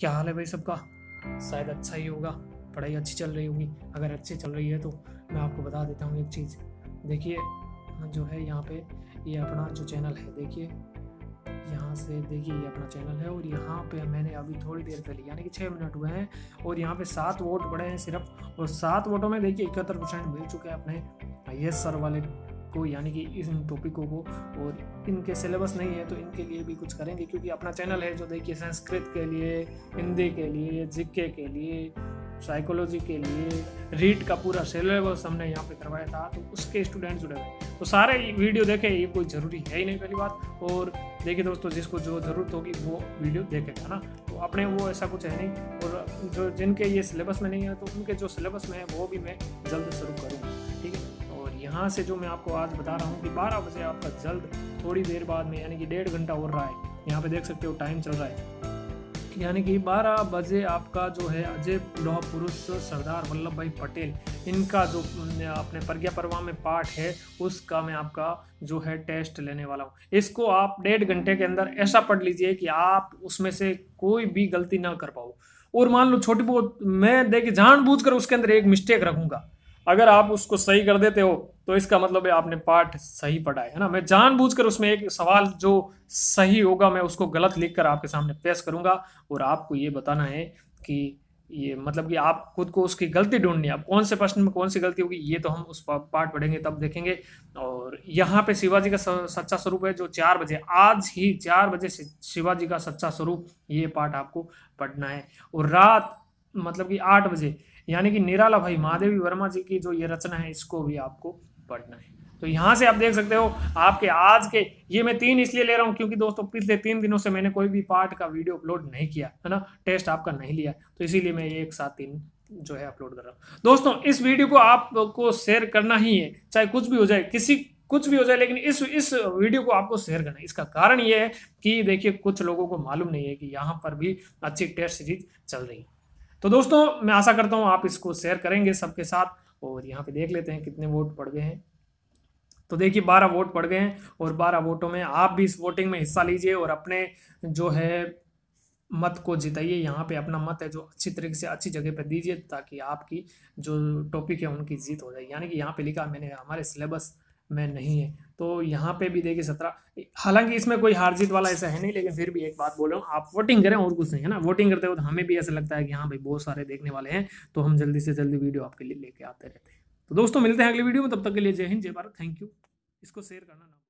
क्या हाल है भाई सबका, शायद अच्छा ही होगा, पढ़ाई अच्छी चल रही होगी। अगर अच्छी चल रही है तो मैं आपको बता देता हूँ एक चीज़। देखिए जो है यहाँ पे ये अपना जो चैनल है, देखिए यहाँ से, देखिए ये अपना चैनल है और यहाँ पे मैंने अभी थोड़ी देर पहले यानी कि 6 मिनट हुए हैं और यहाँ पे 7 वोट पड़े हैं सिर्फ, और 7 वोटों में देखिए 71% मिल चुके हैं अपने यस सर वाले को, यानी कि इन टॉपिकों को। और इनके सिलेबस नहीं है तो इनके लिए भी कुछ करेंगे, क्योंकि अपना चैनल है जो देखिए संस्कृत के लिए, हिंदी के लिए, जीके के लिए, साइकोलॉजी के लिए, रीट का पूरा सिलेबस हमने यहाँ पे करवाया था तो उसके स्टूडेंट जुड़े हुए, तो सारे वीडियो देखें, ये कोई ज़रूरी है ही नहीं पहली बात। और देखिए दोस्तों, जिसको जो ज़रूरत होगी वो वीडियो देखेगा ना, तो अपने वो ऐसा कुछ है नहीं। और जो जिनके ये सिलेबस में नहीं है तो उनके जो सिलेबस में है वो भी मैं जल्द शुरू करूँगा, ठीक है। और यहाँ से जो मैं आपको आज बता रहा हूँ कि 12 बजे आपका जल्द थोड़ी देर बाद में यानी कि 1.5 घंटा हो रहा है, यहाँ पर देख सकते हो टाइम चल रहा है, यानी कि 12 बजे आपका जो है अजय लौह पुरुष सरदार वल्लभ भाई पटेल, इनका जो अपने प्रज्ञा पर्वा में पाठ है उसका मैं आपका जो है टेस्ट लेने वाला हूँ। इसको आप 1.5 घंटे के अंदर ऐसा पढ़ लीजिए कि आप उसमें से कोई भी गलती ना कर पाओ। और मान लो छोटी बहुत, मैं देखिए जानबूझकर उसके अंदर एक मिस्टेक रखूँगा, अगर आप उसको सही कर देते हो तो इसका मतलब है आपने पाठ सही पढ़ा है ना। मैं जानबूझकर उसमें एक सवाल जो सही होगा मैं उसको गलत लिखकर आपके सामने पेश करूंगा, और आपको ये बताना है कि ये मतलब कि आप खुद को उसकी गलती ढूंढनी है। अब कौन से प्रश्न में कौन सी गलती होगी ये तो हम उस पाठ पढ़ेंगे तब देखेंगे। और यहाँ पे शिवाजी का सच्चा स्वरूप है जो 4 बजे, आज ही 4 बजे शिवाजी का सच्चा स्वरूप, ये पाठ आपको पढ़ना है। और रात मतलब कि 8 बजे यानी कि निराला भाई महादेवी वर्मा जी की जो ये रचना है इसको भी आपको पढ़ना है। तो यहाँ से आप देख सकते हो आपके आज के ये मैं 3 इसलिए ले रहा हूँ क्योंकि दोस्तों पिछले 3 दिनों से मैंने कोई भी पाठ का वीडियो अपलोड नहीं किया है ना, टेस्ट आपका नहीं लिया, तो इसीलिए मैं ये एक साथ 3 जो है अपलोड कर रहा हूँ। दोस्तों इस वीडियो को आपको शेयर करना ही है, चाहे कुछ भी हो जाए, किसी कुछ भी हो जाए, लेकिन इस वीडियो को आपको शेयर करना है। इसका कारण ये है कि देखिए कुछ लोगों को मालूम नहीं है कि यहाँ पर भी अच्छी टेस्ट सीरीज चल रही है। तो दोस्तों मैं आशा करता हूँ आप इसको शेयर करेंगे सबके साथ। और यहाँ पे देख लेते हैं कितने वोट पड़ गए हैं, तो देखिए 12 वोट पड़ गए हैं और 12 वोटों में आप भी इस वोटिंग में हिस्सा लीजिए और अपने जो है मत को जिताइए। यहाँ पे अपना मत है जो अच्छी तरीके से अच्छी जगह पे दीजिए ताकि आपकी जो टॉपिक है उनकी जीत हो जाए। यानी कि यहाँ पे लिखा मैंने हमारे सिलेबस में नहीं है, तो यहाँ पे भी देखिए 17, हालांकि इसमें कोई हार जीत वाला ऐसा है नहीं, लेकिन फिर भी एक बात बोल रहा हूँ, आप वोटिंग करें और कुछ नहीं है ना। वोटिंग करते हो तो हमें भी ऐसा लगता है कि हाँ भाई बहुत सारे देखने वाले हैं, तो हम जल्दी से जल्दी वीडियो आपके लिए लेके आते रहते हैं। तो दोस्तों मिलते हैं अगली वीडियो में, तब तक के लिए जय हिंद जय भारत, थैंक यू। इसको शेयर करना ना।